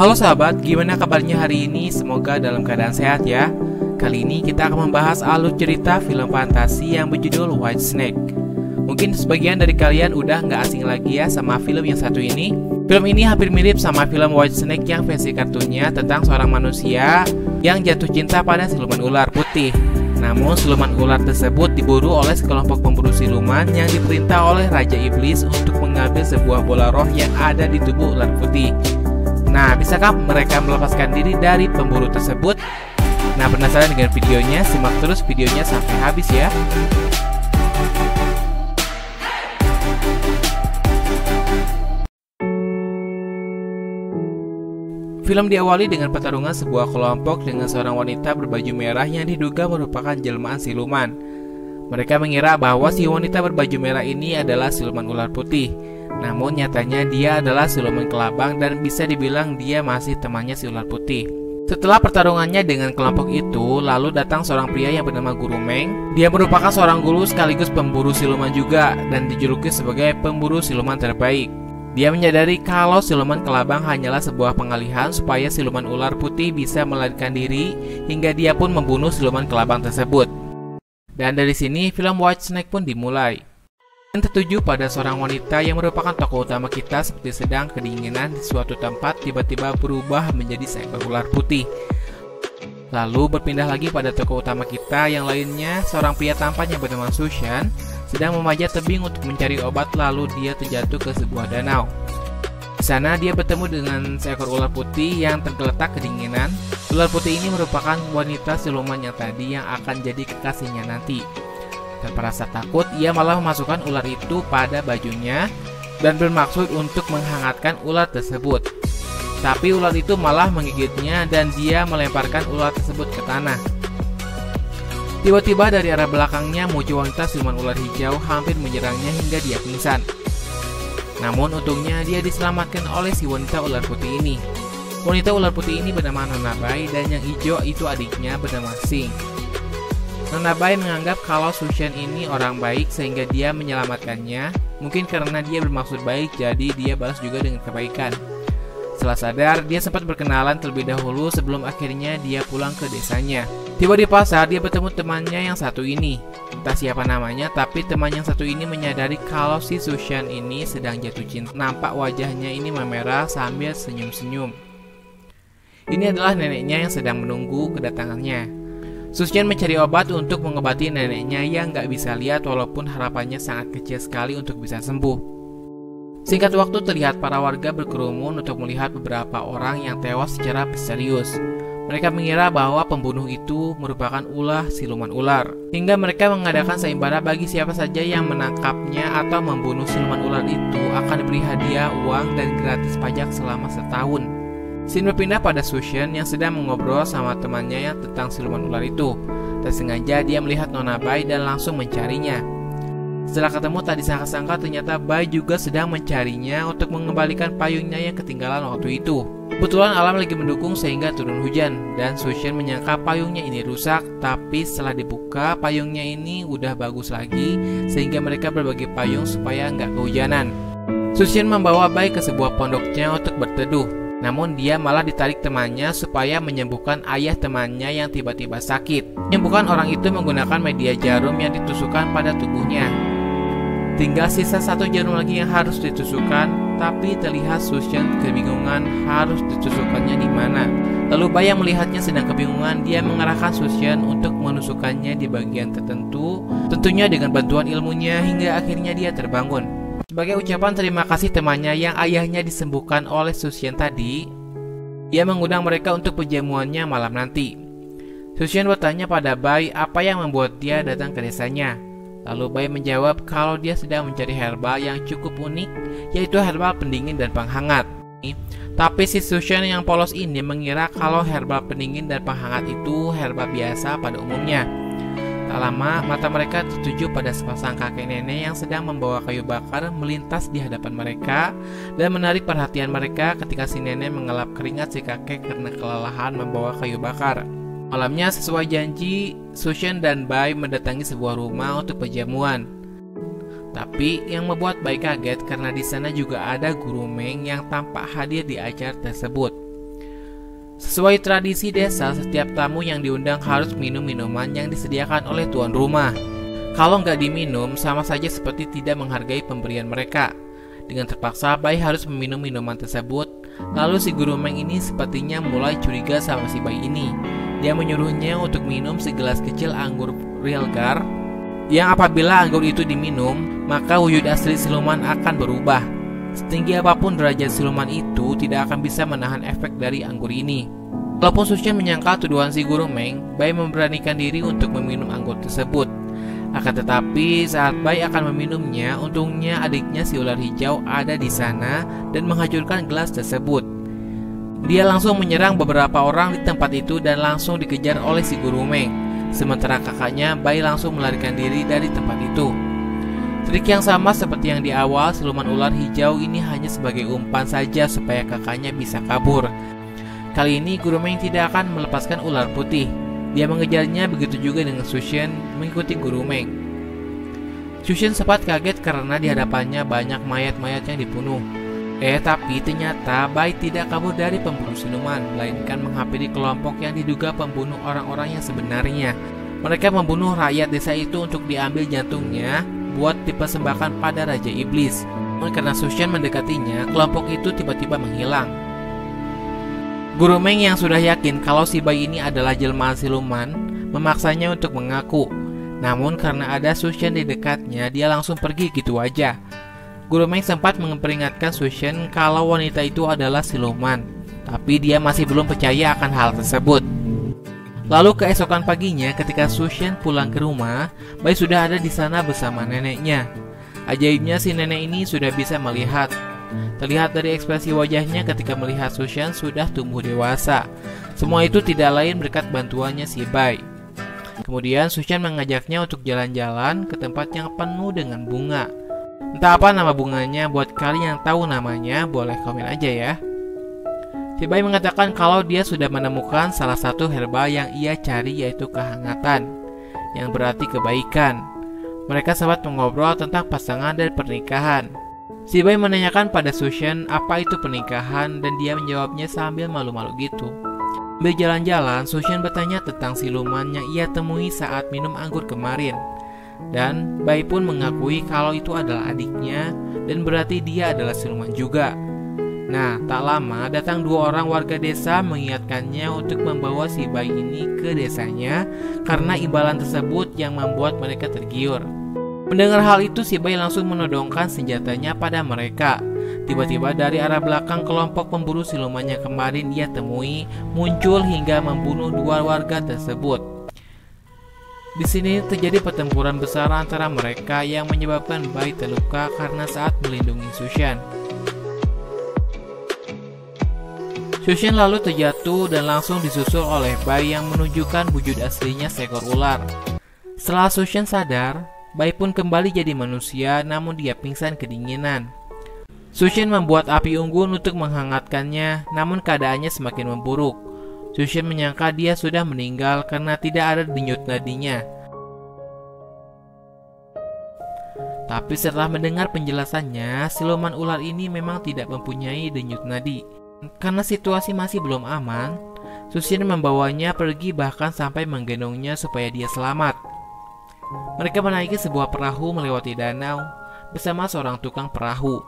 Halo sahabat, gimana kabarnya hari ini? Semoga dalam keadaan sehat ya. Kali ini kita akan membahas alur cerita film fantasi yang berjudul White Snake. Mungkin sebagian dari kalian udah nggak asing lagi ya sama film yang satu ini. Film ini hampir mirip sama film White Snake yang versi kartunnya, tentang seorang manusia yang jatuh cinta pada siluman ular putih. Namun siluman ular tersebut diburu oleh sekelompok pemburu siluman yang diperintah oleh Raja Iblis untuk mengambil sebuah bola roh yang ada di tubuh ular putih. Nah, bisakah mereka melepaskan diri dari pemburu tersebut? Nah, penasaran dengan videonya? Simak terus videonya sampai habis ya. Film diawali dengan pertarungan sebuah kelompok dengan seorang wanita berbaju merah yang diduga merupakan jelmaan siluman. Mereka mengira bahwa si wanita berbaju merah ini adalah siluman ular putih. Namun nyatanya dia adalah siluman kelabang dan bisa dibilang dia masih temannya si ular putih. Setelah pertarungannya dengan kelompok itu, lalu datang seorang pria yang bernama Guru Meng. Dia merupakan seorang guru sekaligus pemburu siluman juga dan dijuluki sebagai pemburu siluman terbaik. Dia menyadari kalau siluman kelabang hanyalah sebuah pengalihan supaya siluman ular putih bisa melarikan diri, hingga dia pun membunuh siluman kelabang tersebut. Dan dari sini film White Snake pun dimulai. Dan tertuju pada seorang wanita yang merupakan tokoh utama kita, seperti sedang kedinginan di suatu tempat tiba-tiba berubah menjadi seekor ular putih. Lalu berpindah lagi pada tokoh utama kita yang lainnya, seorang pria tampan yang bernama Xu Xian sedang memanjat tebing untuk mencari obat, lalu dia terjatuh ke sebuah danau. Di sana dia bertemu dengan seekor ular putih yang tergeletak kedinginan. Ular putih ini merupakan wanita siluman yang tadi yang akan jadi kekasihnya nanti. Tanpa rasa takut, ia malah memasukkan ular itu pada bajunya dan bermaksud untuk menghangatkan ular tersebut. Tapi ular itu malah menggigitnya dan dia melemparkan ular tersebut ke tanah. Tiba-tiba dari arah belakangnya muncul wanita siluman ular hijau hampir menyerangnya hingga dia pingsan. Namun untungnya dia diselamatkan oleh si wanita ular putih ini. Wanita ular putih ini bernama Nona Bai dan yang hijau itu adiknya bernama Qing. Nona Bai menganggap kalau Xu Xian ini orang baik sehingga dia menyelamatkannya. Mungkin karena dia bermaksud baik, jadi dia balas juga dengan kebaikan. Setelah sadar, dia sempat berkenalan terlebih dahulu sebelum akhirnya dia pulang ke desanya. Tiba di pasar, dia bertemu temannya yang satu ini. Entah siapa namanya, tapi teman yang satu ini menyadari kalau si Xu Xian ini sedang jatuh cinta. Nampak wajahnya ini memerah sambil senyum-senyum. Ini adalah neneknya yang sedang menunggu kedatangannya. Xu Xian mencari obat untuk mengobati neneknya yang nggak bisa lihat, walaupun harapannya sangat kecil sekali untuk bisa sembuh. Singkat waktu terlihat para warga berkerumun untuk melihat beberapa orang yang tewas secara misterius. Mereka mengira bahwa pembunuh itu merupakan ulah siluman ular, hingga mereka mengadakan sayembara bagi siapa saja yang menangkapnya atau membunuh siluman ular itu akan diberi hadiah uang dan gratis pajak selama setahun. Scene berpindah pada Xu Xian yang sedang mengobrol sama temannya yang tentang siluman ular itu. Dan sengaja dia melihat Nona Bai dan langsung mencarinya. Setelah ketemu tak disangka-sangka, ternyata Bai juga sedang mencarinya untuk mengembalikan payungnya yang ketinggalan waktu itu. Kebetulan alam lagi mendukung sehingga turun hujan, dan Xu Xian menyangka payungnya ini rusak. Tapi setelah dibuka, payungnya ini udah bagus lagi, sehingga mereka berbagi payung supaya nggak kehujanan. Xu Xian membawa Bai ke sebuah pondoknya untuk berteduh. Namun dia malah ditarik temannya supaya menyembuhkan ayah temannya yang tiba-tiba sakit. Menyembuhkan orang itu menggunakan media jarum yang ditusukkan pada tubuhnya. Tinggal sisa satu jarum lagi yang harus ditusukkan, tapi terlihat Xu Xian kebingungan harus ditusukkannya di mana. Lalu Bai yang melihatnya sedang kebingungan, dia mengarahkan Xu Xian untuk menusukannya di bagian tertentu, tentunya dengan bantuan ilmunya hingga akhirnya dia terbangun. Sebagai ucapan terima kasih temannya yang ayahnya disembuhkan oleh Xu Xian tadi, ia mengundang mereka untuk perjamuannya malam nanti. Xu Xian bertanya pada Bai apa yang membuat dia datang ke desanya. Lalu Bai menjawab kalau dia sedang mencari herbal yang cukup unik, yaitu herbal pendingin dan penghangat. Tapi si Xu Xian yang polos ini mengira kalau herbal pendingin dan penghangat itu herbal biasa pada umumnya. Tak lama, mata mereka tertuju pada sepasang kakek nenek yang sedang membawa kayu bakar melintas di hadapan mereka dan menarik perhatian mereka ketika si nenek mengelap keringat si kakek karena kelelahan membawa kayu bakar. Malamnya, sesuai janji, Xu Xian dan Bai mendatangi sebuah rumah untuk perjamuan. Tapi yang membuat Bai kaget karena di sana juga ada Guru Meng yang tampak hadir di acara tersebut. Sesuai tradisi desa, setiap tamu yang diundang harus minum minuman yang disediakan oleh tuan rumah. Kalau nggak diminum, sama saja seperti tidak menghargai pemberian mereka. Dengan terpaksa, Bai harus meminum minuman tersebut. Lalu si Guru Meng ini sepertinya mulai curiga sama si Bai ini. Dia menyuruhnya untuk minum segelas kecil anggur realgar, yang apabila anggur itu diminum, maka wujud asli siluman akan berubah. Setinggi apapun derajat siluman itu tidak akan bisa menahan efek dari anggur ini. Walaupun Xu Xian menyangkal tuduhan si Guru Meng, Bai memberanikan diri untuk meminum anggur tersebut. Akan tetapi saat Bai akan meminumnya, untungnya adiknya si ular hijau ada di sana dan menghancurkan gelas tersebut. Dia langsung menyerang beberapa orang di tempat itu dan langsung dikejar oleh si Guru Meng. Sementara kakaknya, Bai langsung melarikan diri dari tempat itu. Trik yang sama seperti yang di awal, siluman ular hijau ini hanya sebagai umpan saja supaya kakaknya bisa kabur. Kali ini Guru Meng tidak akan melepaskan ular putih. Dia mengejarnya, begitu juga dengan Xu Xian mengikuti Guru Meng. Xu Xian sempat kaget karena di hadapannya banyak mayat-mayat yang dibunuh. Tapi ternyata Bai tidak kabur dari pemburu siluman, melainkan menghampiri kelompok yang diduga pembunuh orang-orang yang sebenarnya. Mereka membunuh rakyat desa itu untuk diambil jantungnya buat dipersembahkan pada Raja Iblis. Karena Xu Xian mendekatinya, kelompok itu tiba-tiba menghilang. Guru Meng yang sudah yakin kalau si Bai ini adalah jelmaan siluman memaksanya untuk mengaku. Namun karena ada Xu Xian di dekatnya, dia langsung pergi gitu aja. Guru Meng sempat memperingatkan Xu Xian kalau wanita itu adalah siluman, tapi dia masih belum percaya akan hal tersebut. Lalu keesokan paginya ketika Xu Xian pulang ke rumah, Bai sudah ada di sana bersama neneknya. Ajaibnya si nenek ini sudah bisa melihat. Terlihat dari ekspresi wajahnya ketika melihat Xu Xian sudah tumbuh dewasa. Semua itu tidak lain berkat bantuannya si Bai. Kemudian Xu Xian mengajaknya untuk jalan-jalan ke tempat yang penuh dengan bunga. Entah apa nama bunganya, buat kalian yang tahu namanya boleh komen aja ya. Si Bai mengatakan kalau dia sudah menemukan salah satu herba yang ia cari, yaitu kehangatan, yang berarti kebaikan. Mereka sempat mengobrol tentang pasangan dan pernikahan. Si Bai menanyakan pada Xu Xian apa itu pernikahan dan dia menjawabnya sambil malu-malu gitu. Sambil jalan-jalan, Xu Xian bertanya tentang siluman yang ia temui saat minum anggur kemarin. Dan Bai pun mengakui kalau itu adalah adiknya dan berarti dia adalah siluman juga. Nah, tak lama datang dua orang warga desa mengingatkannya untuk membawa si Bai ini ke desanya karena imbalan tersebut yang membuat mereka tergiur. Mendengar hal itu, si Bai langsung menodongkan senjatanya pada mereka. Tiba-tiba dari arah belakang kelompok pemburu siluman yang kemarin ia temui muncul hingga membunuh dua warga tersebut. Di sini terjadi pertempuran besar antara mereka yang menyebabkan Bai terluka karena saat melindungi Xu Xian. Xu Xian lalu terjatuh dan langsung disusul oleh Bai yang menunjukkan wujud aslinya seekor ular. Setelah Xu Xian sadar, Bai pun kembali jadi manusia, namun dia pingsan kedinginan. Xu Xian membuat api unggun untuk menghangatkannya, namun keadaannya semakin memburuk. Xu Xian menyangka dia sudah meninggal karena tidak ada denyut nadinya. Tapi setelah mendengar penjelasannya, siluman ular ini memang tidak mempunyai denyut nadi. Karena situasi masih belum aman, Xu Xian membawanya pergi bahkan sampai menggendongnya supaya dia selamat. Mereka menaiki sebuah perahu melewati danau bersama seorang tukang perahu.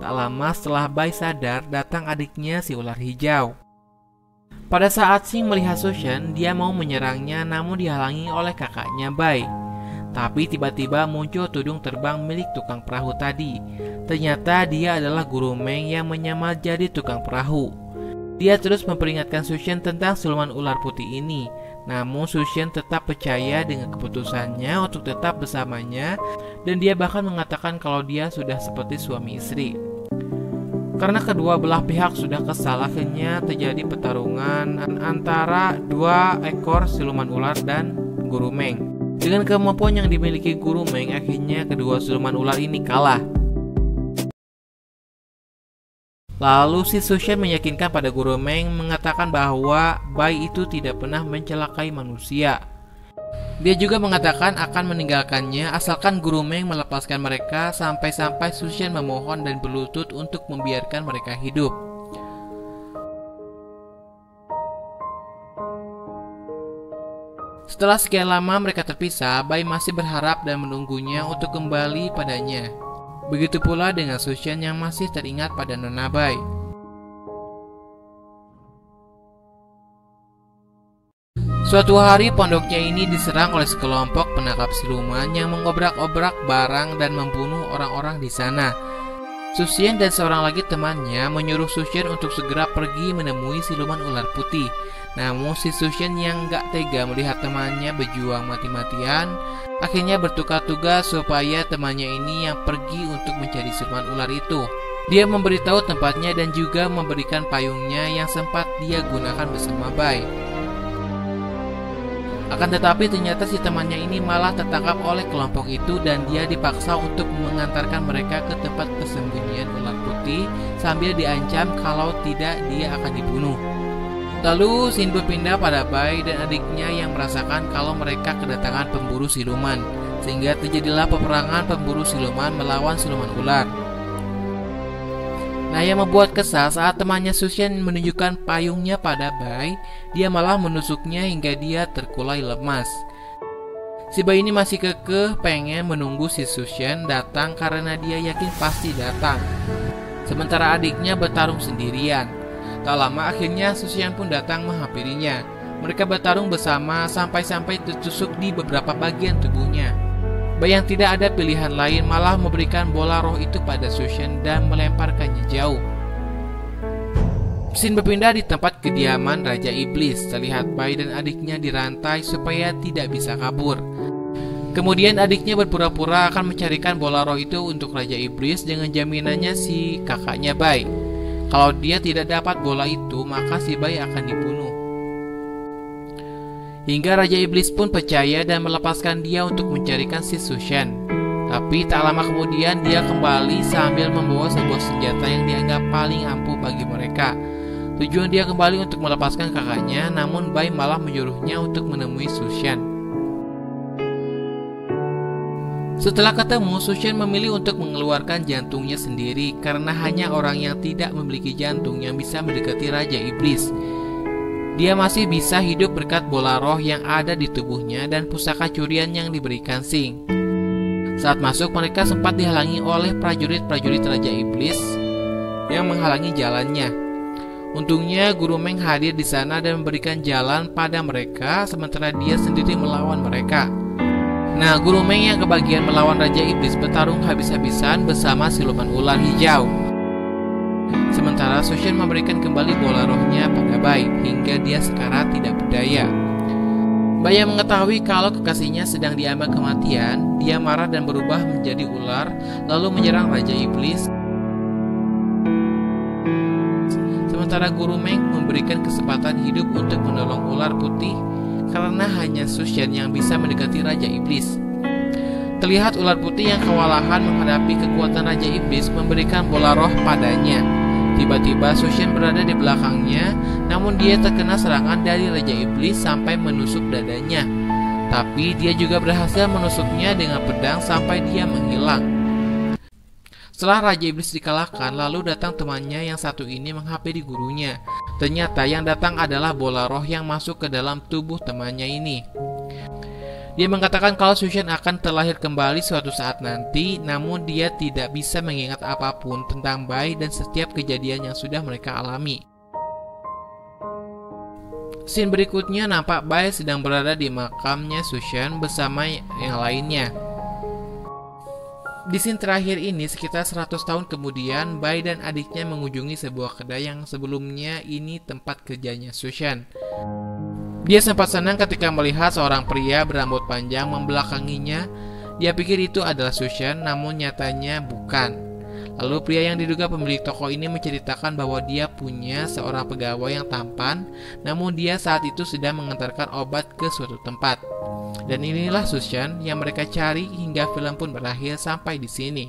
Tak lama setelah Bai sadar, datang adiknya si ular hijau. Pada saat Qing melihat Xu Xian, dia mau menyerangnya namun dihalangi oleh kakaknya Bai. Tapi tiba-tiba muncul tudung terbang milik tukang perahu tadi. Ternyata dia adalah Guru Meng yang menyamar jadi tukang perahu. Dia terus memperingatkan Xu Xian tentang siluman ular putih ini. Namun Xu Xian tetap percaya dengan keputusannya untuk tetap bersamanya dan dia bahkan mengatakan kalau dia sudah seperti suami istri. Karena kedua belah pihak sudah kesal, akhirnya terjadi pertarungan antara dua ekor siluman ular dan Guru Meng. Dengan kemampuan yang dimiliki Guru Meng, akhirnya kedua siluman ular ini kalah. Lalu si Xu Xian meyakinkan pada Guru Meng mengatakan bahwa Bai itu tidak pernah mencelakai manusia. Dia juga mengatakan akan meninggalkannya asalkan Guru Meng melepaskan mereka sampai-sampai Xu Xian memohon dan berlutut untuk membiarkan mereka hidup. Setelah sekian lama mereka terpisah, Bai masih berharap dan menunggunya untuk kembali padanya. Begitu pula dengan Xu Xian yang masih teringat pada Nona Bai. Suatu hari pondoknya ini diserang oleh sekelompok penangkap siluman yang mengobrak-obrak barang dan membunuh orang-orang di sana. Xu Xian dan seorang lagi temannya menyuruh Xu Xian untuk segera pergi menemui siluman ular putih. Namun si Xu Xian yang gak tega melihat temannya berjuang mati-matian, akhirnya bertukar tugas supaya temannya ini yang pergi untuk mencari siluman ular itu. Dia memberitahu tempatnya dan juga memberikan payungnya yang sempat dia gunakan bersama Bai. Akan tetapi ternyata si temannya ini malah tertangkap oleh kelompok itu dan dia dipaksa untuk mengantarkan mereka ke tempat persembunyian ular putih sambil diancam kalau tidak dia akan dibunuh. Lalu Xin berpindah pada Bai dan adiknya yang merasakan kalau mereka kedatangan pemburu siluman, sehingga terjadilah peperangan pemburu siluman melawan siluman ular. Nah, yang membuat kesal saat temannya Xu Xian menunjukkan payungnya pada Bai, dia malah menusuknya hingga dia terkulai lemas. Si Bai ini masih kekeh pengen menunggu si Xu Xian datang karena dia yakin pasti datang. Sementara adiknya bertarung sendirian. Tak lama akhirnya Xu Xian pun datang menghampirinya. Mereka bertarung bersama sampai-sampai tertusuk di beberapa bagian tubuhnya. Bai yang tidak ada pilihan lain malah memberikan bola roh itu pada Xu Xian dan melemparkannya jauh. Xin berpindah di tempat kediaman Raja Iblis. Terlihat Bai dan adiknya dirantai supaya tidak bisa kabur. Kemudian adiknya berpura-pura akan mencarikan bola roh itu untuk Raja Iblis dengan jaminannya si kakaknya Bai. Kalau dia tidak dapat bola itu, maka si Bai akan dibunuh. Hingga Raja Iblis pun percaya dan melepaskan dia untuk mencarikan si Xu Xian. Tapi tak lama kemudian dia kembali sambil membawa sebuah senjata yang dianggap paling ampuh bagi mereka. Tujuan dia kembali untuk melepaskan kakaknya, namun Bai malah menyuruhnya untuk menemui Xu Xian. Setelah ketemu, Xu Xian memilih untuk mengeluarkan jantungnya sendiri karena hanya orang yang tidak memiliki jantung yang bisa mendekati Raja Iblis. Dia masih bisa hidup berkat bola roh yang ada di tubuhnya dan pusaka curian yang diberikan Qing. Saat masuk, mereka sempat dihalangi oleh prajurit-prajurit Raja Iblis yang menghalangi jalannya. Untungnya Guru Meng hadir di sana dan memberikan jalan pada mereka sementara dia sendiri melawan mereka. Nah, Guru Meng yang kebagian melawan Raja Iblis bertarung habis-habisan bersama siluman ular hijau. Sementara Xu Xian memberikan kembali bola rohnya pada Bai hingga dia sekarang tidak berdaya. Bai yang mengetahui kalau kekasihnya sedang diambang kematian, dia marah dan berubah menjadi ular lalu menyerang Raja Iblis. Sementara Guru Meng memberikan kesempatan hidup untuk menolong ular putih, karena hanya Xu Xian yang bisa mendekati Raja Iblis. Terlihat ular putih yang kewalahan menghadapi kekuatan Raja Iblis memberikan bola roh padanya. Tiba-tiba Xu Xian berada di belakangnya, namun dia terkena serangan dari Raja Iblis sampai menusuk dadanya. Tapi dia juga berhasil menusuknya dengan pedang sampai dia menghilang. Setelah Raja Iblis dikalahkan, lalu datang temannya yang satu ini menghampiri gurunya. Ternyata yang datang adalah bola roh yang masuk ke dalam tubuh temannya ini. Dia mengatakan kalau Xu Xian akan terlahir kembali suatu saat nanti, namun dia tidak bisa mengingat apapun tentang Bai dan setiap kejadian yang sudah mereka alami. Scene berikutnya nampak Bai sedang berada di makamnya Xu Xian bersama yang lainnya. Di scene terakhir ini, sekitar 100 tahun kemudian, Bai dan adiknya mengunjungi sebuah kedai yang sebelumnya ini tempat kerjanya Xu Xian. Dia sempat senang ketika melihat seorang pria berambut panjang membelakanginya. Dia pikir itu adalah Xu Xian, namun nyatanya bukan. Lalu pria yang diduga pemilik toko ini menceritakan bahwa dia punya seorang pegawai yang tampan, namun dia saat itu sedang mengantarkan obat ke suatu tempat. Dan inilah Xu Xian yang mereka cari hingga film pun berakhir sampai di sini.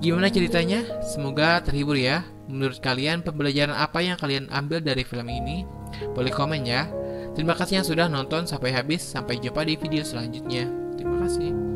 Gimana ceritanya? Semoga terhibur ya. Menurut kalian pembelajaran apa yang kalian ambil dari film ini? Boleh komen ya. Terima kasih yang sudah nonton sampai habis. Sampai jumpa di video selanjutnya. Terima kasih.